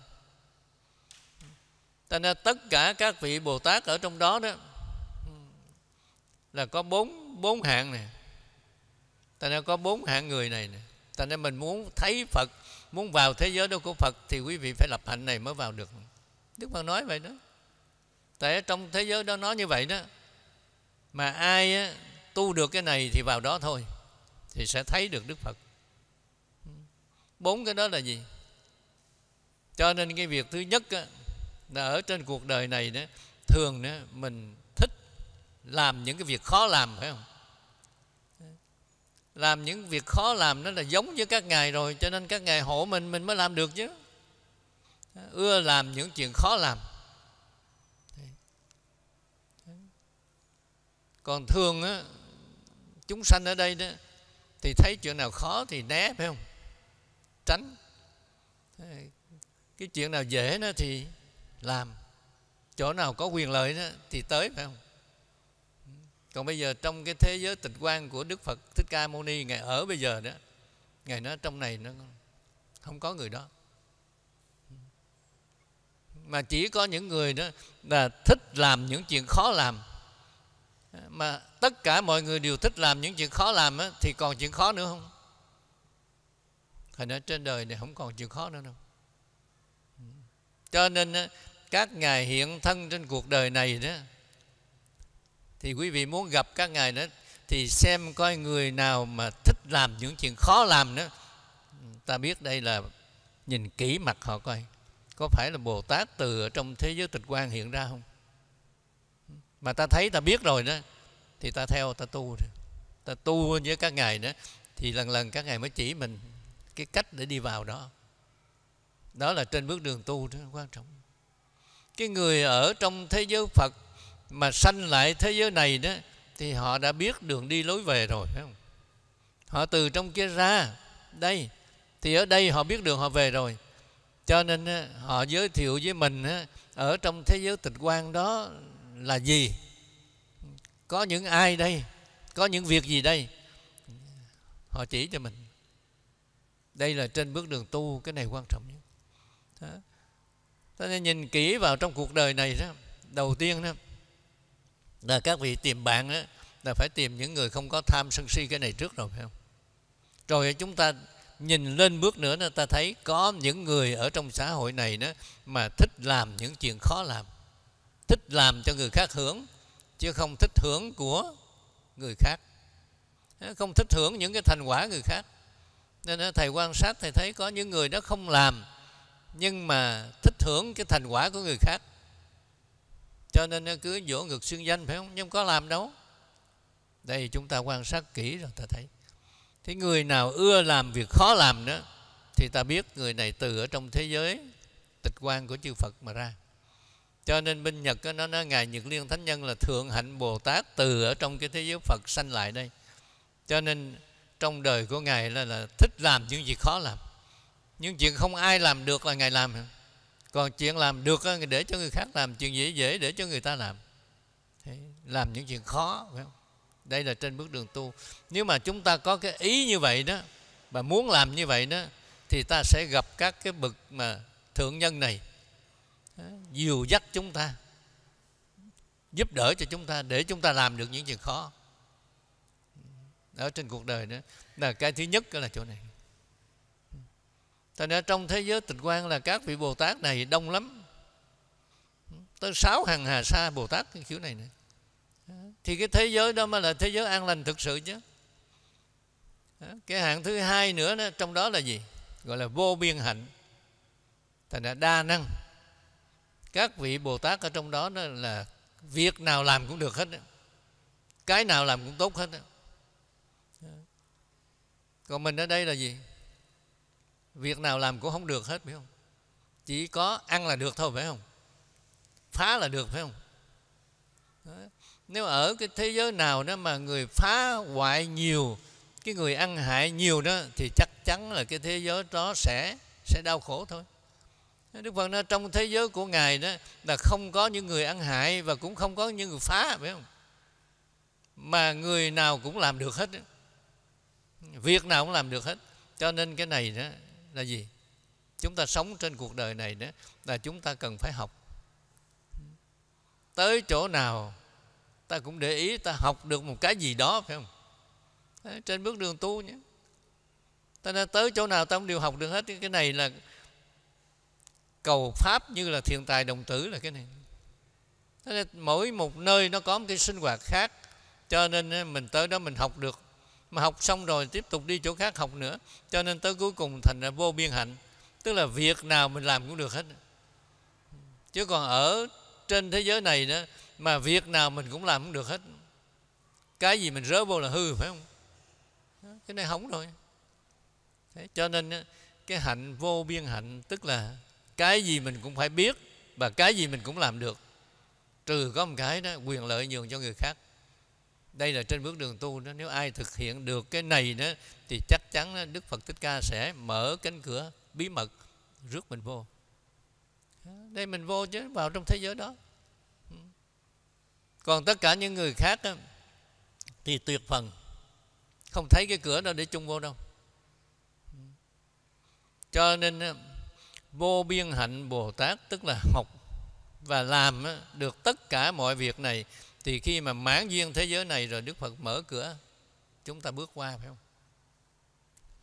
Thành ra tất cả các vị Bồ Tát ở trong đó đó là có bốn hạng này. Thành ra có bốn hạng người này nè. Thành ra mình muốn thấy Phật, muốn vào thế giới đó của Phật thì quý vị phải lập hạnh này mới vào được. Đức Phật nói vậy đó. Tại trong thế giới đó nói như vậy đó. Mà ai á, tu được cái này thì vào đó thôi, thì sẽ thấy được Đức Phật. Bốn cái đó là gì? Cho nên cái việc thứ nhất á, là ở trên cuộc đời này đó, thường đó, mình thích làm những cái việc khó làm, phải không? Làm những việc khó làm nó là giống với các ngài rồi, cho nên các ngài hộ mình mới làm được chứ. Ưa làm những chuyện khó làm. Còn thường á, chúng sanh ở đây đó thì thấy chuyện nào khó thì né, phải không? Tránh. Cái chuyện nào dễ đó thì làm. Chỗ nào có quyền lợi đó thì tới, phải không? Còn bây giờ trong cái thế giới tịch quan của Đức Phật Thích Ca Mâu Ni Ngài ở bây giờ đó, Ngài nói trong này nó không có người đó, mà chỉ có những người đó là thích làm những chuyện khó làm. Mà tất cả mọi người đều thích làm những chuyện khó làm đó, thì còn chuyện khó nữa không? Thành ra trên đời này không còn chuyện khó nữa đâu. Cho nên các ngài hiện thân trên cuộc đời này đó, thì quý vị muốn gặp các ngài đó thì xem coi người nào mà thích làm những chuyện khó làm đó, ta biết đây là nhìn kỹ mặt họ coi có phải là Bồ Tát từ ở trong thế giới tịch quan hiện ra không. Mà ta thấy ta biết rồi đó thì ta theo ta tu, với các ngài đó thì lần lần các ngài mới chỉ mình cái cách để đi vào đó. Đó là trên bước đường tu đó, quan trọng. Cái người ở trong thế giới Phật mà sanh lại thế giới này đó thì họ đã biết đường đi lối về rồi, phải không? Họ từ trong kia ra đây thì ở đây họ biết đường họ về rồi. Cho nên họ giới thiệu với mình ở trong thế giới tịch quan đó là gì, có những ai đây, có những việc gì đây, họ chỉ cho mình. Đây là trên bước đường tu, cái này quan trọng nhất. Thế nên nhìn kỹ vào trong cuộc đời này đó, đầu tiên đó là các vị tìm bạn đó, là phải tìm những người không có tham sân si, cái này trước rồi, phải không? Rồi chúng ta nhìn lên bước nữa đó, ta thấy có những người ở trong xã hội này đó mà thích làm những chuyện khó làm, thích làm cho người khác hưởng chứ không thích hưởng của người khác, không thích hưởng những cái thành quả người khác. Nên đó, thầy quan sát thầy thấy có những người đó không làm nhưng mà thích hưởng cái thành quả của người khác, cho nên nó cứ vỗ ngực xưng danh, phải không? Nhưng có làm đâu. Đây chúng ta quan sát kỹ rồi ta thấy. Thế người nào ưa làm việc khó làm đó thì ta biết người này từ ở trong thế giới tịch quan của chư Phật mà ra. Cho nên bên Nhật đó, nó nói Ngài Nhật Liên Thánh Nhân là thượng hạnh Bồ Tát từ ở trong cái thế giới Phật sanh lại đây. Cho nên trong đời của Ngài là thích làm những gì khó làm. Những chuyện không ai làm được là Ngài làm. Còn chuyện làm được để cho người khác làm, chuyện dễ dễ để cho người ta làm. Thế, làm những chuyện khó, phải không? Đây là trên bước đường tu. Nếu mà chúng ta có cái ý như vậy đó và muốn làm như vậy đó thì ta sẽ gặp các cái bậc mà thượng nhân này dìu dắt chúng ta, giúp đỡ cho chúng ta để chúng ta làm được những chuyện khó ở trên cuộc đời đó. Là cái thứ nhất là chỗ này. Thành ra trong thế giới tịch quan là các vị Bồ Tát này đông lắm, tới 6 hàng hà sa Bồ Tát cái kiểu này nữa. Thì cái thế giới đó mới là thế giới an lành thực sự chứ. Cái hạng thứ hai nữa đó, trong đó là gì? Gọi là vô biên hạnh. Thành ra đa năng. Các vị Bồ Tát ở trong đó, đó là việc nào làm cũng được hết đó. Cái nào làm cũng tốt hết đó. Còn mình ở đây là gì? Việc nào làm cũng không được hết, phải không? Chỉ có ăn là được thôi, phải không? Phá là được, phải không? Đó. Nếu ở cái thế giới nào đó mà người phá hoại nhiều, cái người ăn hại nhiều đó thì chắc chắn là cái thế giới đó sẽ đau khổ thôi. Đức Phật nói trong thế giới của Ngài đó là không có những người ăn hại và cũng không có những người phá, phải không? Mà người nào cũng làm được hết đó. Việc nào cũng làm được hết. Cho nên cái này đó là gì? Chúng ta sống trên cuộc đời này đó là chúng ta cần phải học. Tới chỗ nào ta cũng để ý ta học được một cái gì đó, phải không? Đấy, trên bước đường tu nhé. Ta nói tới chỗ nào ta cũng đều học được hết. Cái này là cầu pháp như là thiền tài đồng tử là cái này. Mỗi một nơi nó có một cái sinh hoạt khác, cho nên mình tới đó mình học được. Mà học xong rồi tiếp tục đi chỗ khác học nữa. Cho nên tới cuối cùng thành ra vô biên hạnh. Tức là việc nào mình làm cũng được hết. Chứ còn ở trên thế giới này đó mà việc nào mình cũng làm cũng được hết. Cái gì mình rớ vô là hư, phải không? Cái này hỏng rồi. Thế, cho nên cái hạnh vô biên hạnh tức là cái gì mình cũng phải biết và cái gì mình cũng làm được. Trừ có một cái đó, quyền lợi nhường cho người khác. Đây là trên bước đường tu đó. Nếu ai thực hiện được cái này đó thì chắc chắn đó, Đức Phật Thích Ca sẽ mở cánh cửa bí mật rước mình vô. Đây mình vô chứ, vào trong thế giới đó. Còn tất cả những người khác đó, thì tuyệt phần không thấy cái cửa đó để chung vô đâu. Cho nên vô biên hạnh Bồ Tát tức là học và làm được tất cả mọi việc này, thì khi mà mãn duyên thế giới này rồi Đức Phật mở cửa, chúng ta bước qua, phải không?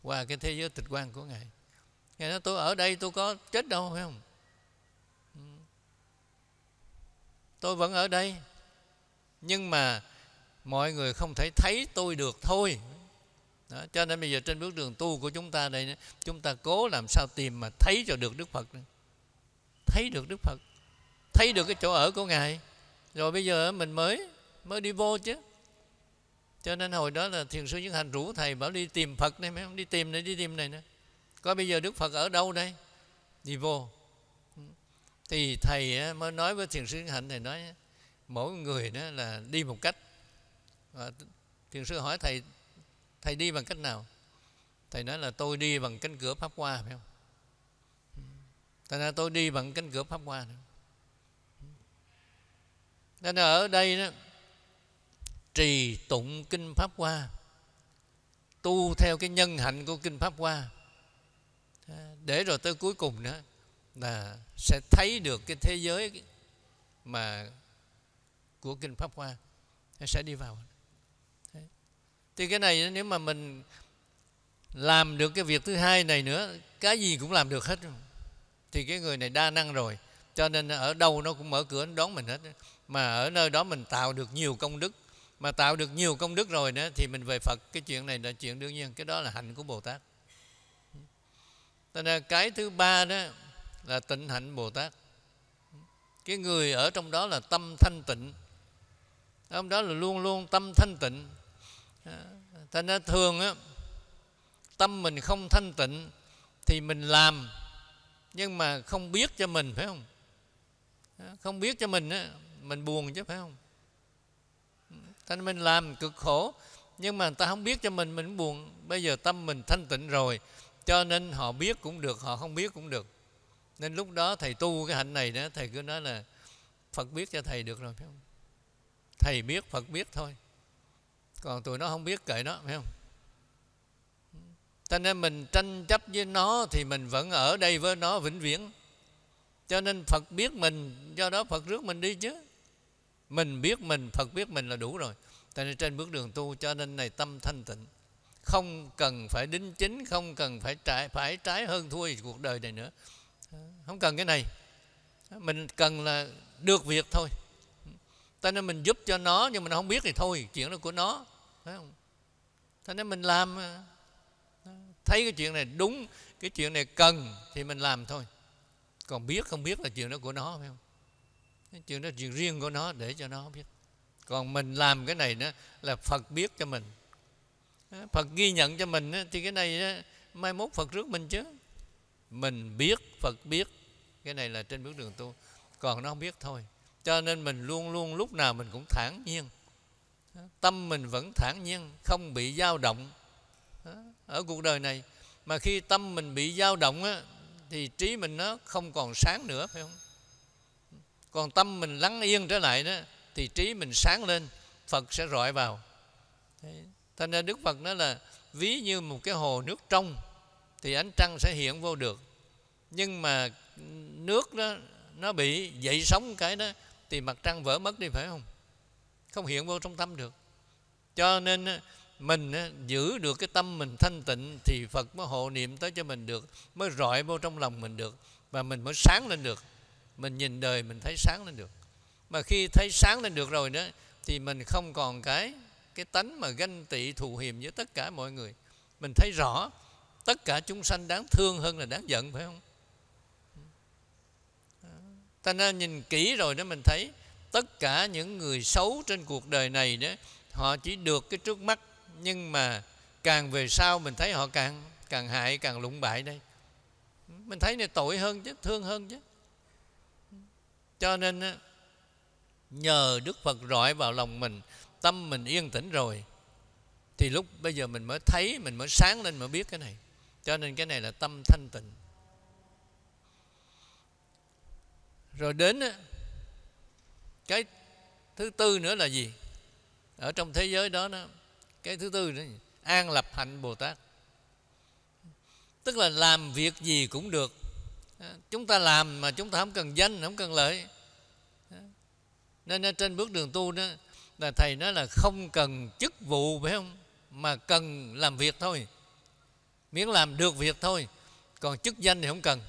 Qua cái thế giới tịch quan của Ngài. Ngài nói tôi ở đây tôi có chết đâu, phải không? Tôi vẫn ở đây, nhưng mà mọi người không thể thấy tôi được thôi. Đó, cho nên bây giờ trên bước đường tu của chúng ta đây, chúng ta cố làm sao tìm mà thấy cho được Đức Phật. Thấy được Đức Phật, thấy được cái chỗ ở của Ngài, rồi bây giờ mình mới đi vô chứ. Cho nên hồi đó là Thiền sư Nhất Hạnh rủ thầy bảo đi tìm Phật đây, mấy ông đi tìm này nữa. Có bây giờ Đức Phật ở đâu đây? Đi vô. Thì thầy mới nói với Thiền sư Nhất Hạnh, thầy nói mỗi người đó là đi một cách. Và Thiền sư hỏi thầy, thầy đi bằng cách nào? Thầy nói là tôi đi bằng cánh cửa Pháp Hoa, phải không? Thành ra tôi đi bằng cánh cửa Pháp Hoa. Nên ở đây đó, trì tụng kinh Pháp Hoa, tu theo cái nhân hạnh của kinh Pháp Hoa, để rồi tới cuối cùng đó là sẽ thấy được cái thế giới mà của kinh Pháp Hoa, sẽ đi vào. Thì cái này nếu mà mình làm được cái việc thứ hai này nữa, cái gì cũng làm được hết, thì cái người này đa năng rồi. Cho nên ở đâu nó cũng mở cửa đón mình hết. Mà ở nơi đó mình tạo được nhiều công đức, mà tạo được nhiều công đức rồi nữa thì mình về Phật. Cái chuyện này là chuyện đương nhiên, cái đó là hạnh của Bồ Tát. Cho nên cái thứ ba đó là tịnh hạnh Bồ Tát. Cái người ở trong đó là tâm thanh tịnh, trong đó là luôn luôn tâm thanh tịnh. Thành ra thường á, tâm mình không thanh tịnh thì mình làm nhưng mà không biết cho mình, phải không? Không biết cho mình á, mình buồn chứ, phải không? Thành mình làm cực khổ nhưng mà người ta không biết cho mình cũng buồn. Bây giờ tâm mình thanh tịnh rồi, cho nên họ biết cũng được, họ không biết cũng được. Nên lúc đó thầy tu cái hạnh này đó, thầy cứ nói là Phật biết cho thầy được rồi, phải không? Thầy biết, Phật biết thôi, còn tụi nó không biết kệ nó, phải không? Cho nên mình tranh chấp với nó thì mình vẫn ở đây với nó vĩnh viễn. Cho nên Phật biết mình, do đó Phật rước mình đi chứ. Mình biết mình, Phật biết mình là đủ rồi. Cho nên trên bước đường tu, cho nên này tâm thanh tịnh, không cần phải đính chính, không cần phải trái hơn thua cuộc đời này nữa. Không cần cái này, mình cần là được việc thôi. Cho nên mình giúp cho nó nhưng mình không biết thì thôi, chuyện đó của nó, phải không? Cho nên mình làm, thấy cái chuyện này đúng, cái chuyện này cần thì mình làm thôi. Còn biết không biết là chuyện đó của nó, phải không? Chuyện đó chuyện riêng của nó, để cho nó biết. Còn mình làm cái này đó là Phật biết cho mình, Phật ghi nhận cho mình, thì cái này đó, mai mốt Phật rước mình chứ. Mình biết, Phật biết, cái này là trên bước đường tu. Còn nó không biết thôi. Cho nên mình luôn luôn lúc nào mình cũng thản nhiên, tâm mình vẫn thản nhiên, không bị dao động ở cuộc đời này. Mà khi tâm mình bị dao động á, thì trí mình nó không còn sáng nữa, phải không? Còn tâm mình lắng yên trở lại đó thì trí mình sáng lên, Phật sẽ rọi vào. Thế nên Đức Phật nói là ví như một cái hồ nước trong thì ánh trăng sẽ hiện vô được, nhưng mà nước đó nó bị dậy sóng cái đó thì mặt trăng vỡ mất đi, phải không? Không hiện vô trong tâm được. Cho nên mình giữ được cái tâm mình thanh tịnh thì Phật mới hộ niệm tới cho mình được, mới rọi vô trong lòng mình được, và mình mới sáng lên được. Mình nhìn đời mình thấy sáng lên được. Mà khi thấy sáng lên được rồi đó thì mình không còn cái tánh mà ganh tị thù hiềm với tất cả mọi người. Mình thấy rõ tất cả chúng sanh đáng thương hơn là đáng giận, phải không? Ta nên nhìn kỹ rồi đó mình thấy tất cả những người xấu trên cuộc đời này đó, họ chỉ được cái trước mắt, nhưng mà càng về sau mình thấy họ càng hại, càng lụng bại đây. Mình thấy này tội hơn chứ, thương hơn chứ. Cho nên nhờ Đức Phật rọi vào lòng mình, tâm mình yên tĩnh rồi thì lúc bây giờ mình mới thấy, mình mới sáng lên, mới biết cái này. Cho nên cái này là tâm thanh tịnh. Rồi đến cái thứ tư nữa là gì? Ở trong thế giới đó, cái thứ tư nữa, an lập hạnh Bồ Tát. Tức là làm việc gì cũng được. Chúng ta làm mà chúng ta không cần danh, không cần lợi. Nên ở trên bước đường tu đó là thầy nói là không cần chức vụ, phải không, mà cần làm việc thôi, miễn làm được việc thôi. Còn chức danh thì không cần.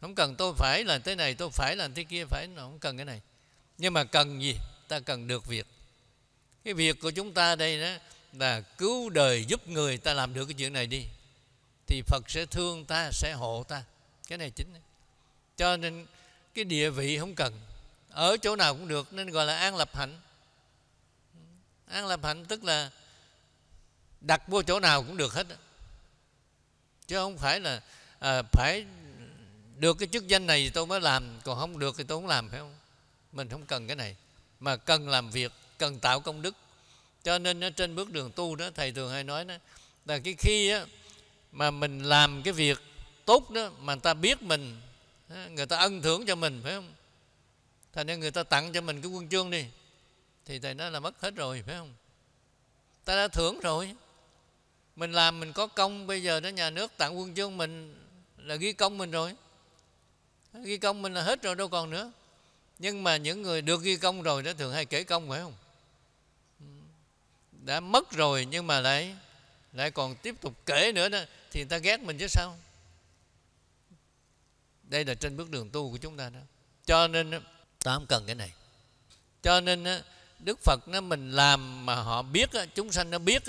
Không cần tôi phải làm thế này, tôi phải làm thế kia, phải, không cần cái này. Nhưng mà cần gì? Ta cần được việc. Cái việc của chúng ta đây đó là cứu đời giúp người, ta làm được cái chuyện này đi thì Phật sẽ thương ta, sẽ hộ ta. Cái này chính. Cho nên cái địa vị không cần, ở chỗ nào cũng được, nên gọi là an lập hạnh. An lập hạnh tức là đặt vô chỗ nào cũng được hết, chứ không phải là phải được cái chức danh này thì tôi mới làm, còn không được thì tôi không làm, phải không? Mình không cần cái này, mà cần làm việc, cần tạo công đức. Cho nên trên bước đường tu đó, thầy thường hay nói đó, là cái khi đó, mà mình làm cái việc tốt đó mà người ta biết mình, người ta ân thưởng cho mình, phải không? Thành nên người ta tặng cho mình cái huân chương đi, thì thầy nói là mất hết rồi, phải không? Ta đã thưởng rồi, mình làm mình có công, bây giờ đó nhà nước tặng huân chương mình là ghi công mình rồi, ghi công mình là hết rồi, đâu còn nữa. Nhưng mà những người được ghi công rồi đó thường hay kể công, phải không? Đã mất rồi nhưng mà lại còn tiếp tục kể nữa đó, thì người ta ghét mình chứ sao. Đây là trên bước đường tu của chúng ta đó. Cho nên ta không cần cái này. Cho nên Đức Phật nó mình làm mà họ biết, chúng sanh nó biết,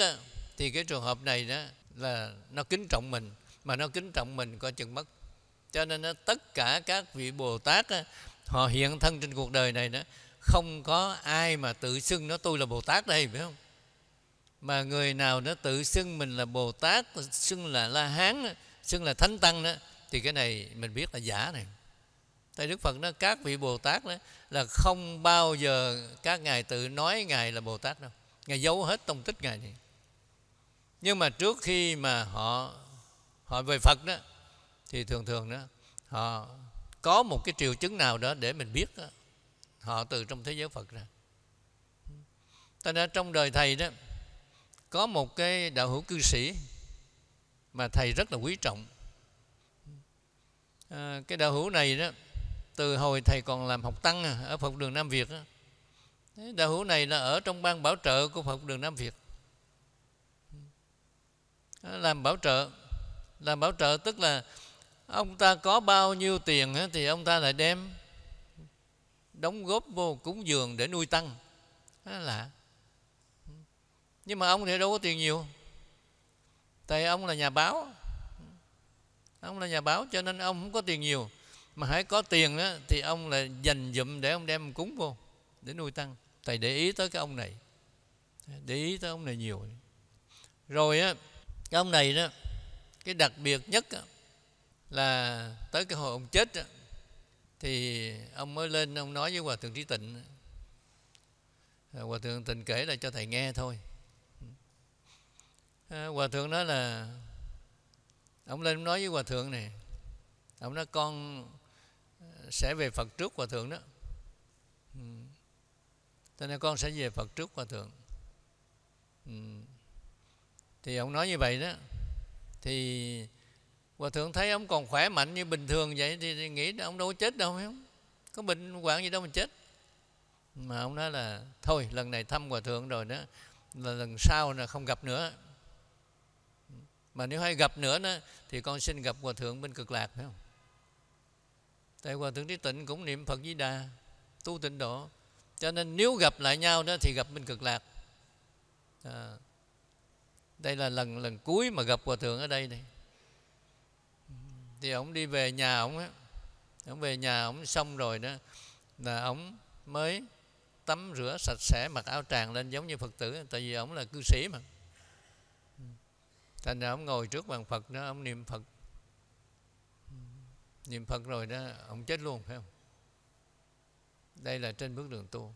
thì cái trường hợp này đó là nó kính trọng mình. Mà nó kính trọng mình coi chừng mất. Cho nên tất cả các vị Bồ Tát họ hiện thân trên cuộc đời này đó, không có ai mà tự xưng nó tôi là Bồ Tát đây, phải không? Mà người nào nó tự xưng mình là Bồ Tát, xưng là La Hán, xưng là Thánh Tăng đó, thì cái này mình biết là giả này. Tại Đức Phật nó các vị Bồ Tát đó là không bao giờ các ngài tự nói ngài là Bồ Tát đâu, ngài giấu hết tông tích ngài này. Nhưng mà trước khi mà họ về Phật đó, thì thường đó họ có một cái triệu chứng nào đó để mình biết đó, họ từ trong thế giới Phật ra. Ta đã trong đời thầy đó có một cái đạo hữu cư sĩ mà thầy rất là quý trọng. Cái đạo hữu này đó, từ hồi thầy còn làm học tăng ở Phật đường Nam Việt đó, đạo hữu này là ở trong ban bảo trợ của Phật đường Nam Việt, làm bảo trợ. Làm bảo trợ tức là ông ta có bao nhiêu tiền thì ông ta lại đem đóng góp vô cúng dường để nuôi tăng. Đó lạ. Nhưng mà ông thì đâu có tiền nhiều, tại ông là nhà báo. Ông là nhà báo cho nên ông không có tiền nhiều. Mà hãy có tiền đó, thì ông là dành dụm để ông đem cúng vô để nuôi tăng. Thầy để ý tới cái ông này, để ý tới ông này nhiều. Rồi á, cái ông này đó, cái đặc biệt nhất đó, là tới cái hồi ông chết đó, thì ông mới lên ông nói với Hòa Thượng Trí Tịnh. Hòa Thượng Tịnh kể lại cho thầy nghe thôi. Hòa Thượng nói là ông lên nói với Hòa Thượng này, ông nói con sẽ về Phật trước Hòa Thượng đó, cho nên con sẽ về Phật trước Hòa Thượng. Thì ông nói như vậy đó, thì Hòa Thượng thấy ông còn khỏe mạnh như bình thường vậy, thì nghĩ ông đâu có chết đâu, phải không? Có bệnh hoạn gì đâu mà chết. Mà ông nói là thôi lần này thăm Hòa Thượng rồi đó, là lần sau là không gặp nữa, mà nếu hay gặp nữa đó, thì con xin gặp Hòa Thượng bên Cực Lạc, phải không? Tại Hòa Thượng Trí Tịnh cũng niệm Phật Di Đà, tu Tịnh Độ, cho nên nếu gặp lại nhau đó thì gặp bên Cực Lạc. Đây là lần cuối mà gặp Hòa Thượng ở đây này. Thì ông đi về nhà ông á, ông về nhà ông xong rồi đó là ông mới tắm rửa sạch sẽ, mặc áo tràng lên giống như Phật tử, tại vì ông là cư sĩ mà. Thành ra ông ngồi trước bàn Phật đó, ông niệm Phật. Niệm Phật rồi đó, ông chết luôn, phải không? Đây là trên bước đường tu.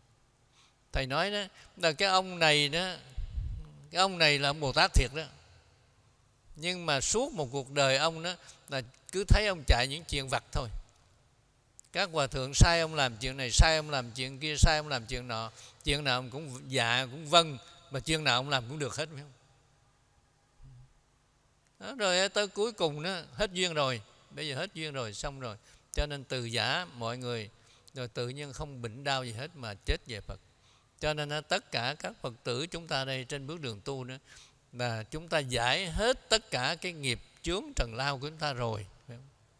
Thầy nói đó là cái ông này đó, cái ông này là ông Bồ Tát thiệt đó. Nhưng mà suốt một cuộc đời ông đó là cứ thấy ông chạy những chuyện vặt thôi. Các hòa thượng sai ông làm chuyện này, sai ông làm chuyện kia, sai ông làm chuyện nọ. Chuyện nào ông cũng dạ, cũng vâng, mà chuyện nào ông làm cũng được hết, phải không? Đó, rồi tới cuối cùng nó hết duyên rồi, bây giờ hết duyên rồi, xong rồi. Cho nên từ giả mọi người rồi tự nhiên không bệnh đau gì hết mà chết về Phật. Cho nên tất cả các Phật tử chúng ta đây trên bước đường tu nữa là chúng ta giải hết tất cả cái nghiệp chướng trần lao của chúng ta rồi,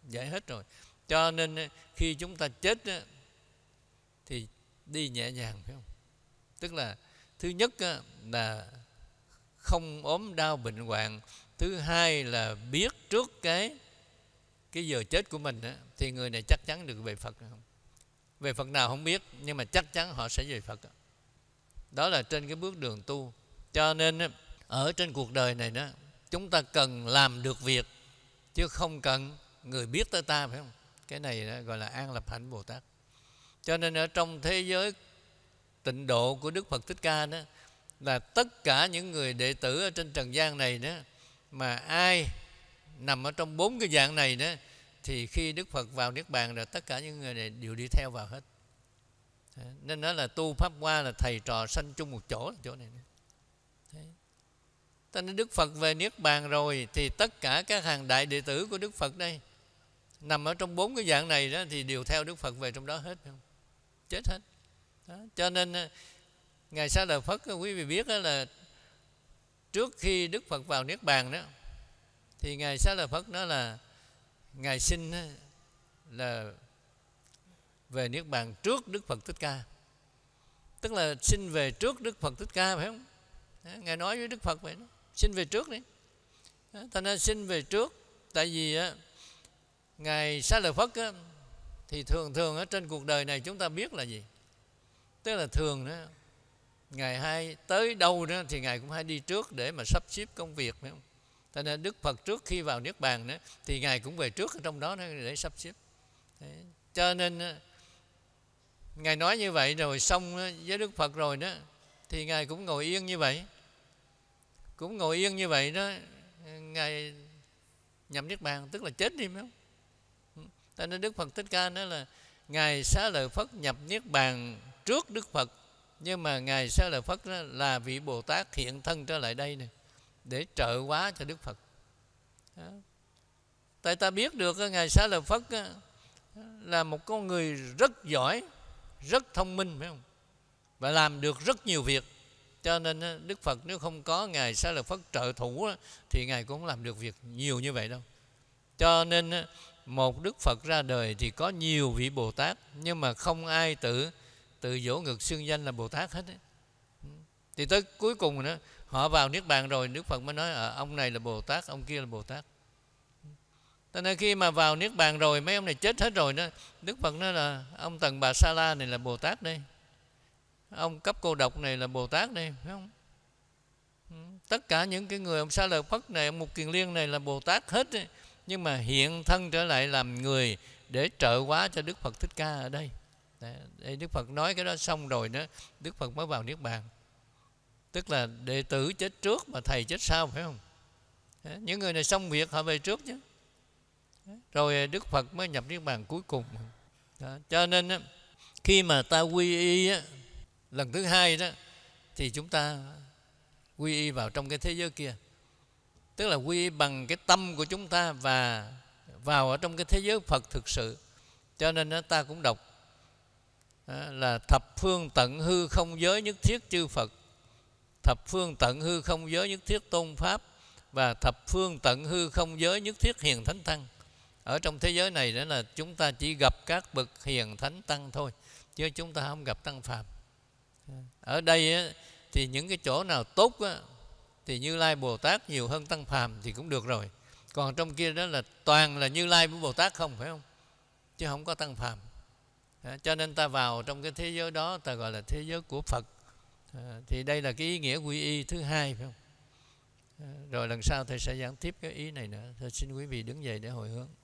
giải hết rồi. Cho nên khi chúng ta chết thì đi nhẹ nhàng, phải không? Tức là thứ nhất là không ốm đau bệnh hoạn, thứ hai là biết trước cái giờ chết của mình thì người này chắc chắn được về Phật. Không về Phật nào không biết, nhưng mà chắc chắn họ sẽ về Phật. Đó là trên cái bước đường tu. Cho nên ở trên cuộc đời này đó, chúng ta cần làm được việc chứ không cần người biết tới ta, phải không? Cái này đó gọi là an lập hạnh Bồ Tát. Cho nên ở trong thế giới tịnh độ của Đức Phật Thích Ca đó, là tất cả những người đệ tử ở trên trần gian này đó, mà ai nằm ở trong bốn cái dạng này đó, thì khi Đức Phật vào Niết Bàn rồi tất cả những người này đều đi theo vào hết. Nên đó là tu Pháp Hoa là thầy trò sanh chung một chỗ này. Thế nên Đức Phật về Niết Bàn rồi thì tất cả các hàng đại đệ tử của Đức Phật đây nằm ở trong bốn cái dạng này đó thì đều theo Đức Phật về trong đó hết, không chết hết đó. Cho nên Ngài Sa Lợi Phất, quý vị biết là trước khi Đức Phật vào Niết Bàn đó thì Ngài Sa Lợi Phất nói là Ngài xin là về Niết Bàn trước Đức Phật Thích Ca. Tức là xin về trước Đức Phật Thích Ca, phải không? Ngài nói với Đức Phật vậy đó, xin về trước đi. Thành ra xin về trước. Tại vì Ngài Xá Lợi Phất thì thường thường ở trên cuộc đời này chúng ta biết là gì? Tức là thường đó, Ngài hay tới đâu đó thì Ngài cũng hay đi trước để mà sắp xếp công việc, phải không? Thành ra Đức Phật trước khi vào Niết Bàn đó, thì Ngài cũng về trước ở trong đó để sắp xếp. Đấy. Cho nên Ngài nói như vậy rồi xong với Đức Phật rồi đó, thì Ngài cũng ngồi yên như vậy. Cũng ngồi yên như vậy đó, Ngài nhậm Niết Bàn, tức là chết đi, phải không? Tại nên Đức Phật Thích Ca nói là Ngài Xá Lợi Phất nhập Niết Bàn trước Đức Phật. Nhưng mà Ngài Xá Lợi Phất đó là vị Bồ Tát hiện thân trở lại đây này, để trợ hóa cho Đức Phật đó. Tại ta biết được Ngài Xá Lợi Phất là một con người rất giỏi, rất thông minh, phải không? Và làm được rất nhiều việc. Cho nên Đức Phật nếu không có Ngài Xá Lợi Phất trợ thủ thì Ngài cũng làm được việc nhiều như vậy đâu. Cho nên một Đức Phật ra đời thì có nhiều vị Bồ Tát, nhưng mà không ai tự vỗ ngực xưng danh là Bồ Tát hết. Thì tới cuối cùng nữa, họ vào Niết Bàn rồi Đức Phật mới nói ông này là Bồ Tát, ông kia là Bồ Tát. Cho nên khi mà vào Niết Bàn rồi mấy ông này chết hết rồi đó, Đức Phật nói là ông Tần Bà Sa La này là Bồ Tát đây, ông Cấp Cô Độc này là Bồ Tát đây, phải không? Tất cả những cái người ông Xá Lợi Phất này, ông Mục Kiền Liên này là Bồ Tát hết ấy. Nhưng mà hiện thân trở lại làm người để trợ hóa cho Đức Phật Thích Ca ở đây. Để Đức Phật nói cái đó xong rồi đó, Đức Phật mới vào Niết Bàn. Tức là đệ tử chết trước mà thầy chết sau, phải không? Những người này xong việc họ về trước chứ. Rồi Đức Phật mới nhập Niết Bàn cuối cùng đó. Cho nên khi mà ta quy y lần thứ hai đó thì chúng ta quy y vào trong cái thế giới kia. Tức là quy y bằng cái tâm của chúng ta và vào ở trong cái thế giới Phật thực sự. Cho nên ta cũng đọc là thập phương tận hư không giới nhất thiết chư Phật, thập phương tận hư không giới nhất thiết tôn Pháp, và thập phương tận hư không giới nhất thiết hiền thánh tăng. Ở trong thế giới này đó là chúng ta chỉ gặp các bậc hiền thánh tăng thôi, chứ chúng ta không gặp tăng phàm. Ở đây thì những cái chỗ nào tốt thì Như Lai Bồ Tát nhiều hơn tăng phàm thì cũng được rồi. Còn trong kia đó là toàn là Như Lai với Bồ Tát không, phải không? Chứ không có tăng phàm. Cho nên ta vào trong cái thế giới đó ta gọi là thế giới của Phật. Thì đây là cái ý nghĩa quy y thứ hai, phải không? Rồi lần sau thầy sẽ giảng tiếp cái ý này nữa. Thầy xin quý vị đứng dậy để hồi hướng.